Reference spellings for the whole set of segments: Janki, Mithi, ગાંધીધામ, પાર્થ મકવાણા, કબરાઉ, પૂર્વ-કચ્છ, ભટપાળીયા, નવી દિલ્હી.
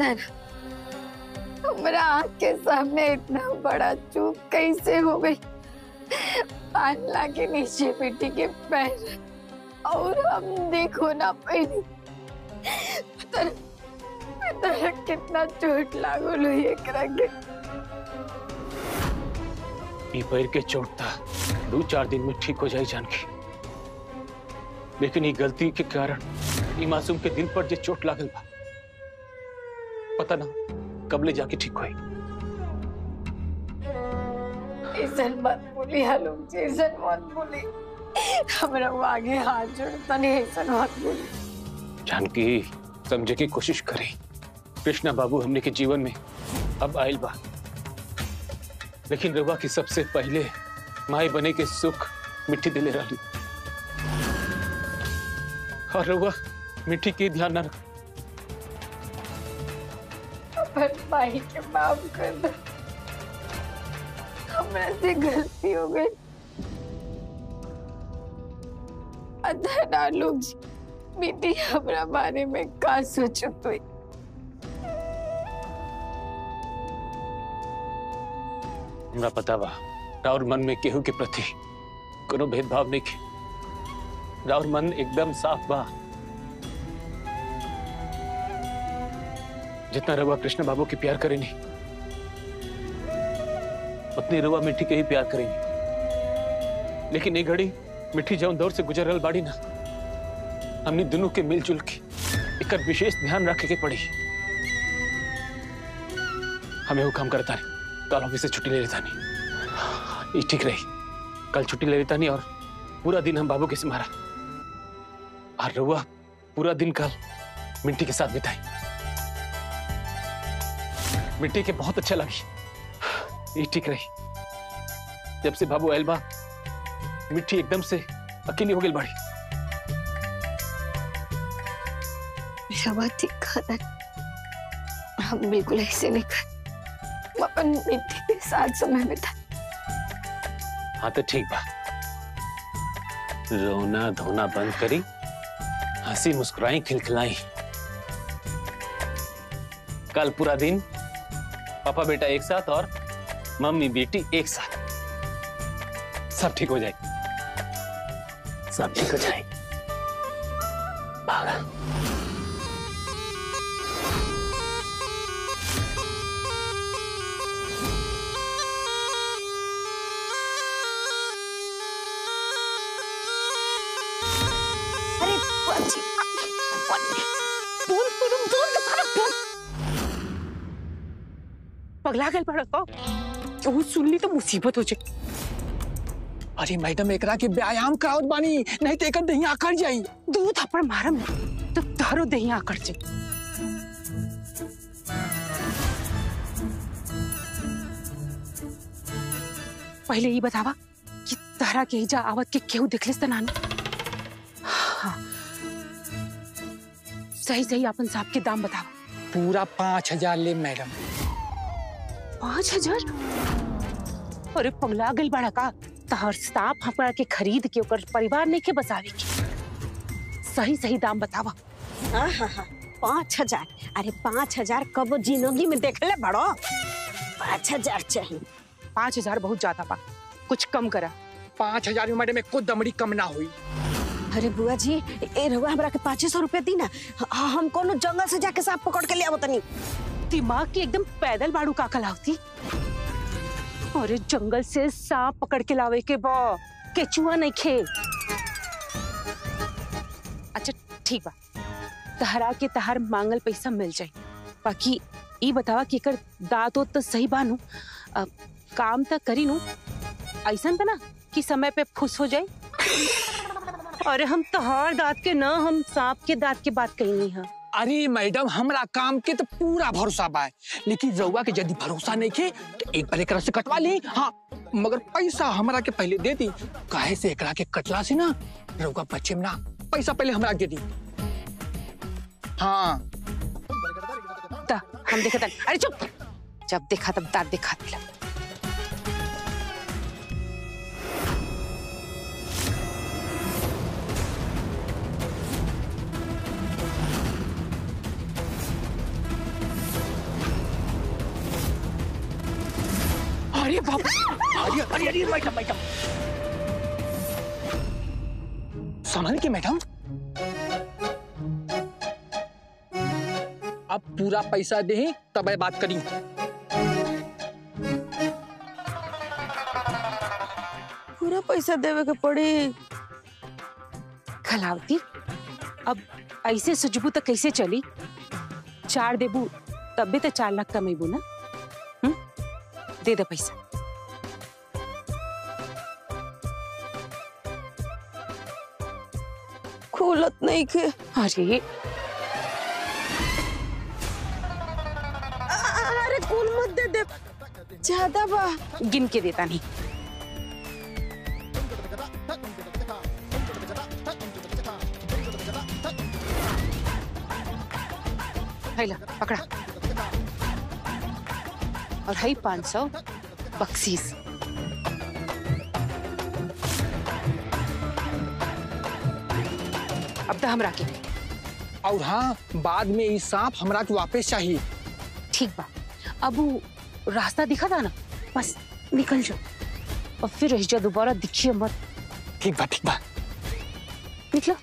साधन हमरा के सामने इतना बड़ा चूक कैसे हो गई। पानला के नीचे बेटी के पैर और हम देखो ना पहले कितना चोट लागल हुई। ई पैर के चोट था 2-4 दिन में ठीक हो जाए जानकी, लेकिन ये गलती के कारण मासूम के दिल पर जो चोट लागल बा पता ना कब ले जाके ठीक होई। इसन मत बोली हलूम जी, इसन मत बोली, हमरा आगे हाथ जोड़ता नहीं, इसन मत बोली। जानकी समझे की कोशिश करे, कृष्णा बाबू हमने के जीवन में अब आयल बा, लेकिन रवा की सबसे पहले माई बने के सुख मिठी दिले रही और रवा मिठी के ध्यान न माई के माफ कर दो, हमरा से गलती हो गई। अधना लोग मिठी हमरा बारे में का सोचत हुई। हमरा पता बा राउर मन में केहू के प्रति कोनो भेदभाव नहीं के, राउर मन एकदम साफ बा। जितना रवा कृष्ण बाबू के प्यार करेनी उतनी रवा मिठी के ही प्यार करेनी, लेकिन ये घड़ी मिठी जौन दौर से गुजरल बाड़ी ना, हमने दोनों के मिलजुल के एक विशेष ध्यान रखे के पड़ी। हमें वो काम करता नहीं, कल ऑफिस से छुट्टी ले लेता नहीं, ये ठीक रही। कल छुट्टी ले लेता नहीं और पूरा दिन हम बाबू के संभारा और रवा पूरा दिन कल मिठी के साथ बिताई, मिठी के बहुत अच्छा लगी, ये ठीक रही। जब से बाबू एल्बा मिठी एकदम से अकेली हो गई बाड़ी। मेरा बात ठीक खाना हम बिल्कुल ऐसे नहीं कर अपन मिठी के साथ समय बिता। हाँ तो ठीक बा, रोना धोना बंद करी, हंसी मुस्कुराई खिलखिलाई। कल पूरा दिन पापा बेटा एक साथ और मम्मी बेटी एक साथ, सब ठीक हो जाए, सब ठीक हो जाए। भागा पगला गल पड़ा तो वो सुन ली तो मुसीबत हो जाए। अरे मैडम एकरा के व्यायाम करावत बानी, नहीं तो एक दही आकर जाई। दू थप्पड़ मारम तो तारो दही आकर जाई। पहले ही बतावा कि तारा के जा आवत के केहू देखलेस त नान। हाँ। सही सही अपन साहब के दाम बतावा। पूरा 5000 ले मैडम। 5000? अरे पगला गल बड़ा का तहर सांप हपड़ा के खरीद के ओकर परिवार ने के बसावे के। सही सही दाम बतावा। आहा 5000। अरे 5000 कब जिंदगी में देखले बड़ो। 5000 चाहिए। 5000 बहुत ज्यादा बा, कुछ कम करा। 5000 में मैडम एको दमड़ी कम ना हुई। अरे बुआ जी ए रवा हमरा के 2500 रुपया दी ना, हम कोनो जंगल से जाके सांप पकड़ के ले आवत नहीं। दिमाग की एकदम पैदल बाड़ू काका लावती। अरे जंगल से सांप पकड़ के लावे के बा, केचुआ नहीं खे। अच्छा ठीक बा, तहरा के तहार मांगल पैसा मिल जाए। बाकी ये बतावा कि कर दाँत तो सही बानू, काम तो करी नू, ऐसा ना कि समय पे फुस हो जाए। अरे हम तहार दाँत के ना, हम सांप के दाँत के बात करनी है। अरे मैडम हमरा काम के तो पूरा भरोसा बा, लेकिन रउआ के यदि भरोसा नहीं खे तो एक बार एकरा से कटवा ली। हाँ मगर पैसा हमरा के पहले दे दी, काहे से एकरा के कटला से ना रउआ बच्चे में ना, पैसा पहले हमरा दे दी। हाँ ता हम देखत। अरे चुप, जब देखा तब दांत देखा। अरे बाप अरे अरे अरे मैडम मैडम संभाल के मैडम, अब पूरा पैसा दें तब मैं बात करी। पूरा पैसा देवे के पड़ी खलावती, अब ऐसे सजबू तो कैसे चली? चार देबू तब भी तो 4 लाख कमेबू ना। दे दे पैसा। खुलत नहीं के। अरे अरे कुल मत दे दे, ज्यादा बा गिन के देता नहीं। हैला पकड़ा और है 500 बक्सीस। अब तो हमरा के और हाँ बाद में ये सांप हमरा के वापस चाहिए। ठीक बा, अब रास्ता दिखा था ना, बस निकल जाओ और फिर हिजा दोबारा दिखिए मत। ठीक बा, ठीक बा, निकलो।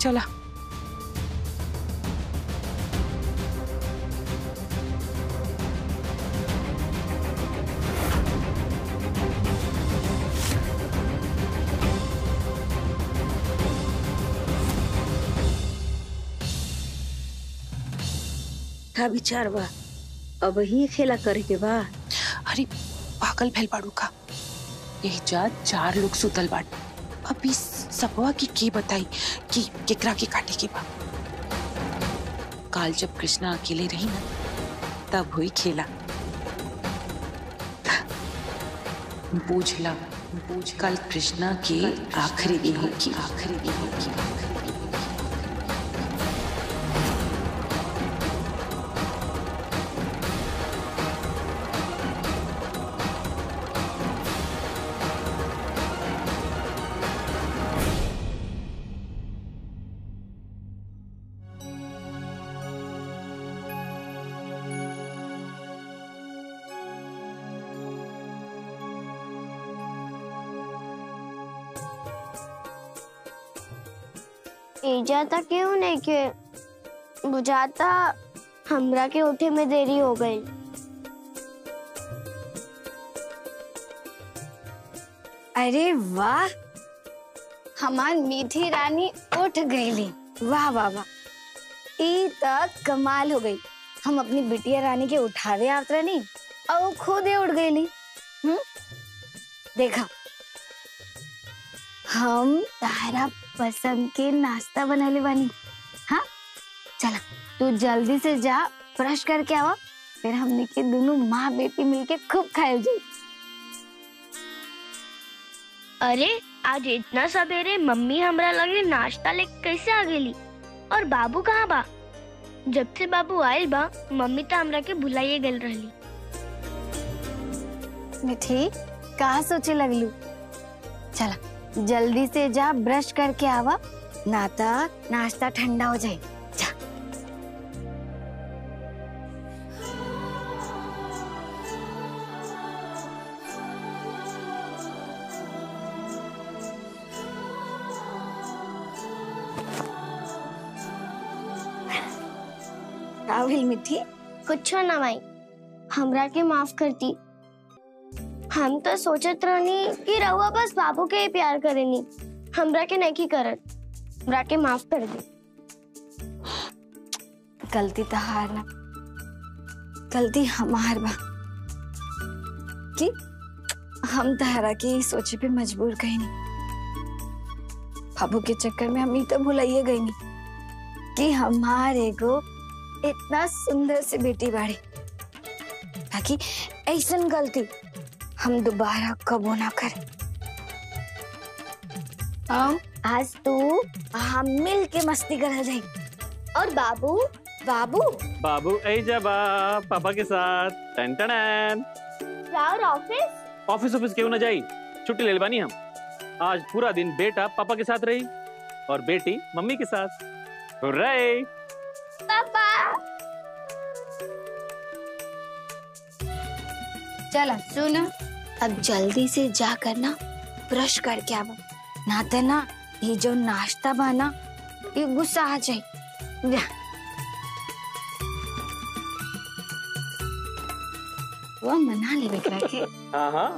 चला का विचार बा, अब ही खेला करे के बा। अरे पागल फैल बाड़ू का, यही जात 4 लोग सुतल बाट। अब इस सबवा की बताई कि केकरा के काटे के बा। काल जब कृष्णा अकेले रही ना तब हुई खेला। बोझला कल कृष्णा के आखिरी दिन होगी, आखिरी दिन होगी। इजाता क्यों नहीं के बुझाता, हमरा के उठे में देरी हो गई। अरे वाह, हमार मीठी रानी उठ गईली। वाह वाह वाह, ई तक कमाल हो गई। हम अपनी बिटिया रानी के उठावे आवत रही और खुदे उठ गईली। देखा, हम तारा पसंद के नाश्ता बनाले वानी। हाँ चला, तू जल्दी से जा ब्रश करके आवा, फिर हमने के दोनों माँ बेटी मिलके खूब खाए जाए। अरे आज इतना सवेरे मम्मी हमरा लगे नाश्ता लेके कैसे आ गई, और बाबू कहाँ बा? जब से बाबू आयल बा मम्मी तो हमरा के भुलाइए गल रहली। मिठी कहाँ सोचे लगलू, चला जल्दी से जा ब्रश करके आवा, ना तो नाश्ता ठंडा हो जाए। जा। काविल मिठी, कुछ ना भाई, हमरा के माफ करती। हम तो सोचत रहनी कि रहुआ बस बाबू के प्यार करेनी, हमरा के नहीं करत। हमरा के माफ कर दे। गलती तो हार ना, गलती हमार बा कि हम तहरा के सोचे पे मजबूर गई नहीं। बाबू के चक्कर में हम तो भुलाइए गई नहीं कि हमारे को इतना सुंदर से बेटी बाड़ी। बाकी ऐसा गलती हम दोबारा कबो ना करें। आज तू हम मिल के मस्ती कर जाए। और बाबू बाबू बाबू ऐजा बा पापा के साथ। टन टन राउर ऑफिस ऑफिस ऑफिस क्यों ना जाई, छुट्टी ले लेबानी हम। आज पूरा दिन बेटा पापा के साथ रही और बेटी मम्मी के साथ। हुर्रे! पापा! चलो सुनो, अब जल्दी से जा कर ना ब्रश करके आओ, ना तो ना ये जो नाश्ता बना ये गुस्सा आ जाए। जा। वो मना ले बेटा के। हाँ।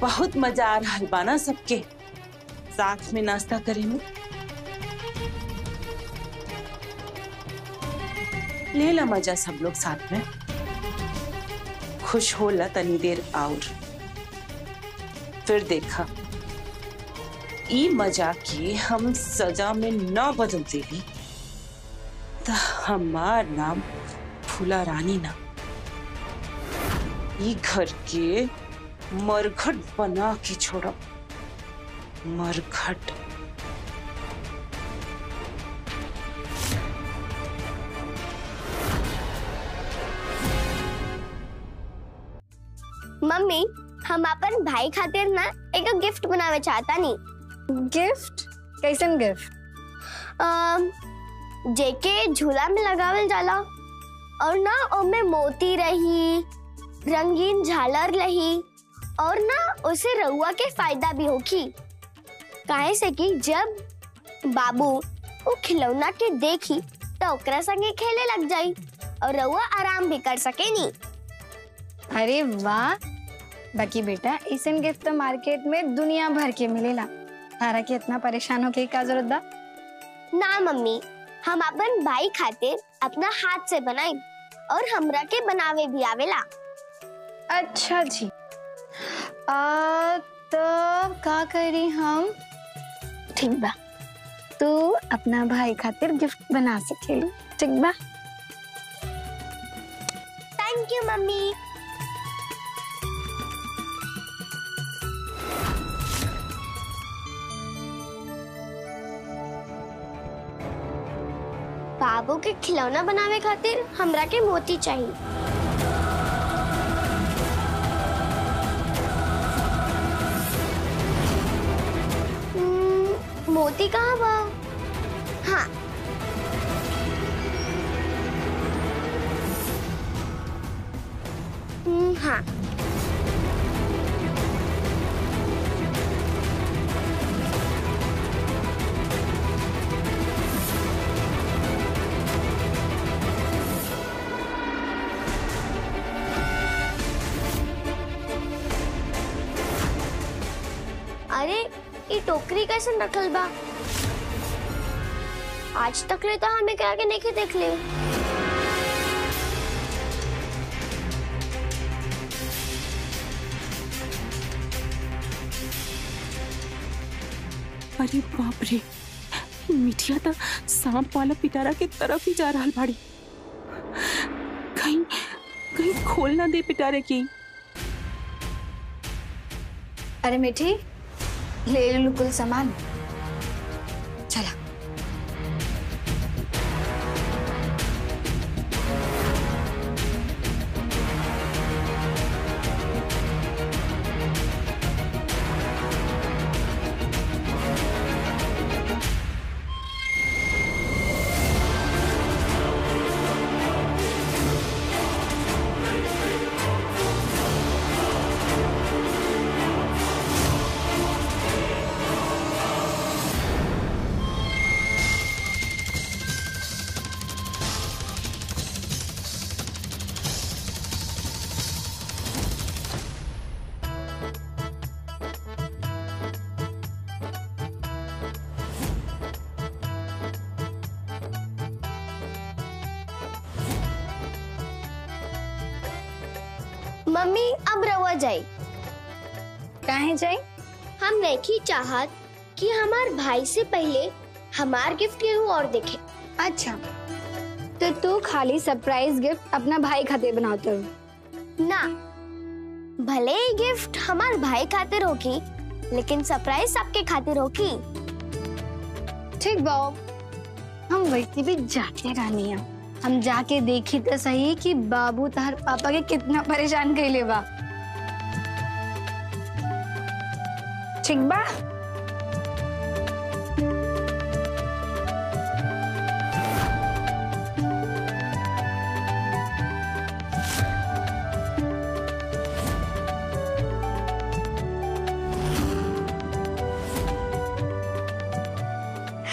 बहुत मजा आ रहा है बाना, सबके साथ में नाश्ता करेंगे। ले ला मजा सब लोग साथ में, खुश हो ला तनी देर और फिर देखा ये मजा की हम सजा में ना बदल देगी तो हमार नाम फूला रानी ना ये घर के मरघट बना के छोड़ा, मरघट। मम्मी, हम अपन भाई खातिर ना एक गिफ्ट बनावे चाहता नहीं। गिफ्ट? कैसन गिफ्ट? जेके झूला में लगावल जाला और ना उनमें मोती रही, रंगीन झालर रही और ना उसे रहुआ के फायदा भी होगी। काहे से कि जब बाबू वो खिलौना के देखी तो ओकरा संगे खेले लग जाई और रहुआ आराम भी कर सके नी। अरे वाह! बाकी बेटा ऐसन गिफ्ट तो मार्केट में दुनिया भर के मिलेला, तारा के इतना परेशान होके का जरूरत बा? ना मम्मी, हम अपन भाई खातिर अपना हाथ से बनाई और हमरा के बनावे भी आवेला। अच्छा जी, तब का करी हम? ठीक बा, तू अपना भाई खातिर गिफ्ट बना सकेली, ठीक बा? Thank you mummy. बाबू के खिलौना बनावे खातिर हमरा के मोती चाहिए। मोती कहाँ बा? हाँ, हाँ। अरे ये टोकरी कैसे रखल बा? आज तक ले तो हमें क्या के नहीं देख ले। अरे बाप रे, मिठिया तो सांप वाला पिटारा के तरफ ही जा रहा भाड़ी। कहीं कहीं खोल ना दे पिटारे की। अरे मिठी, ले लो कुल सामान। चला। मम्मी अब रवा जाए। काहे जाए? हम नहीं चाहत कि हमार भाई से पहले हमार गिफ्ट केहू और देखे। अच्छा तो तू खाली सरप्राइज गिफ्ट अपना भाई खातिर बनाते हो ना? भले ही गिफ्ट हमार भाई खातिर होगी लेकिन सरप्राइज सबके खातिर होगी। ठीक बाब, हम वैसे भी जाके रानी है, हम जाके देखी तो सही कि बाबू तार पापा के कितना परेशान कइले बा। ठीक बा?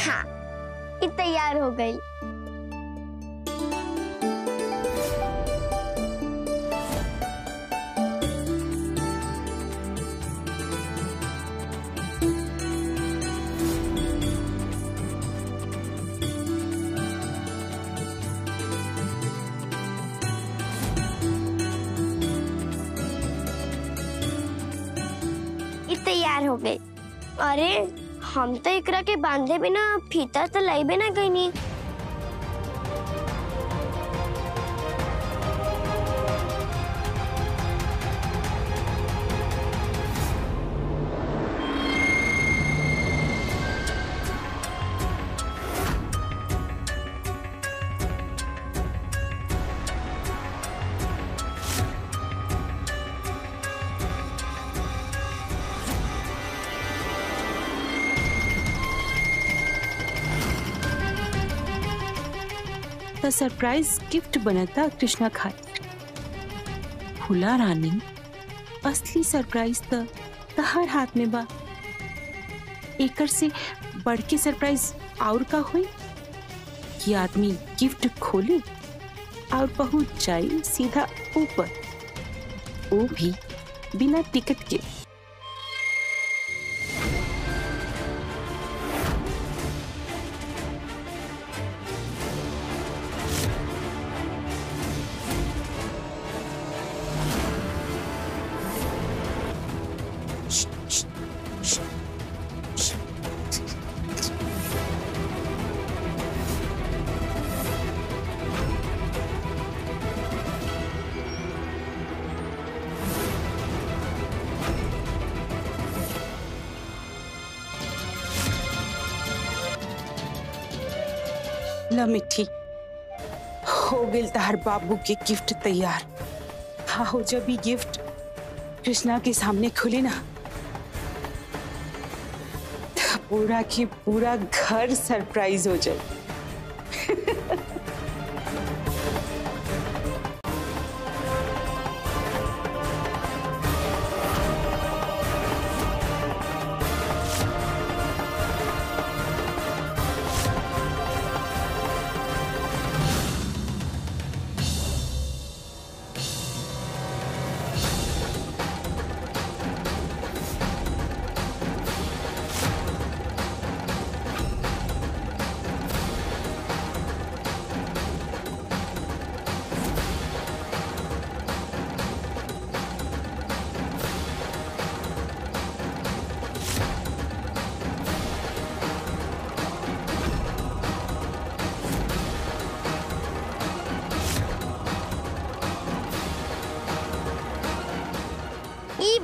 हाँ, ये तैयार हो गई। तैयार हो गए। अरे हम तो एकरा के बांधे बिना फीता तो लाइबे ना गई नहीं। तो सरप्राइज गिफ्ट बनता कृष्णा खातिर। फुला रानी असली सरप्राइज तो हर हाथ में बा। एकर से बढ़के सरप्राइज और का हुई कि आदमी गिफ्ट खोले और पहुंच जाए सीधा ऊपर, वो भी बिना टिकट के। मिठी, हो गेल तहार बाबू के गिफ्ट तैयार। हाँ हो, जब ये गिफ्ट कृष्णा के सामने खुले ना पूरा की पूरा घर सरप्राइज हो जाए।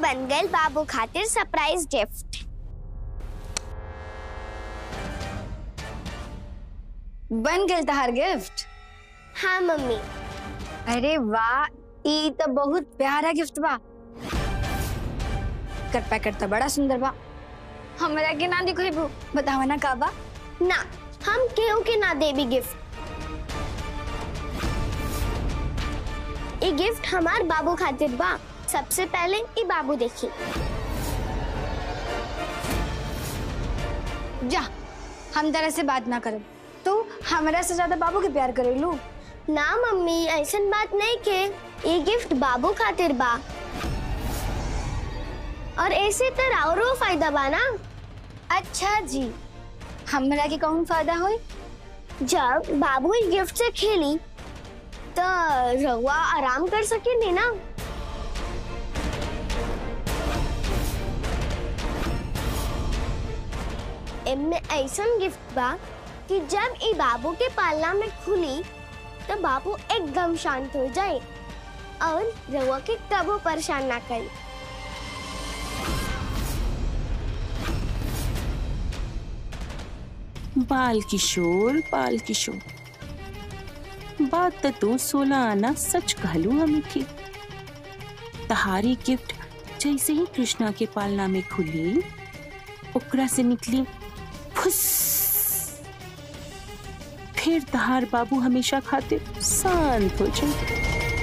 बन गए बाबू खातिर सरप्राइज गिफ्ट। बन गए तहार गिफ्ट? हाँ मम्मी। अरे वाह, ई तो बहुत प्यारा गिफ्ट बा। कर पैकेट तो बड़ा सुंदर बा। हमरा के ना दिखोई बू, बतावा ना का बा? ना, हम केहू के ना देबी गिफ्ट। ई गिफ्ट हमार बाबू खातिर बा। सबसे पहले ये बाबू देखी। जा, हम तरह से बात ना करें। तू हमारा से ज्यादा बाबू के प्यार करेलू। ना मम्मी, ऐसा बात नहीं के। ये गिफ्ट बाबू खातिर बा और ऐसे तो औरो फायदा बा ना। अच्छा जी, हमरा के कौन फायदा हुई? जब बाबू इस गिफ्ट से खेली तो रवा आराम कर सके ना। एमे ऐसन गिफ्ट बा कि जब ई बाबू के पालना में खुली तो बाबू एकदम शांत हो जाए और रवा के कबो परेशान ना करे। बाल किशोर बात तो तू 16 आना सच कहलू मिठी। तहारी गिफ्ट जैसे ही कृष्णा के पालना में खुली ओकरा से निकली फुस, फिर तहार बाबू हमेशा खातिर शांत हो जाए।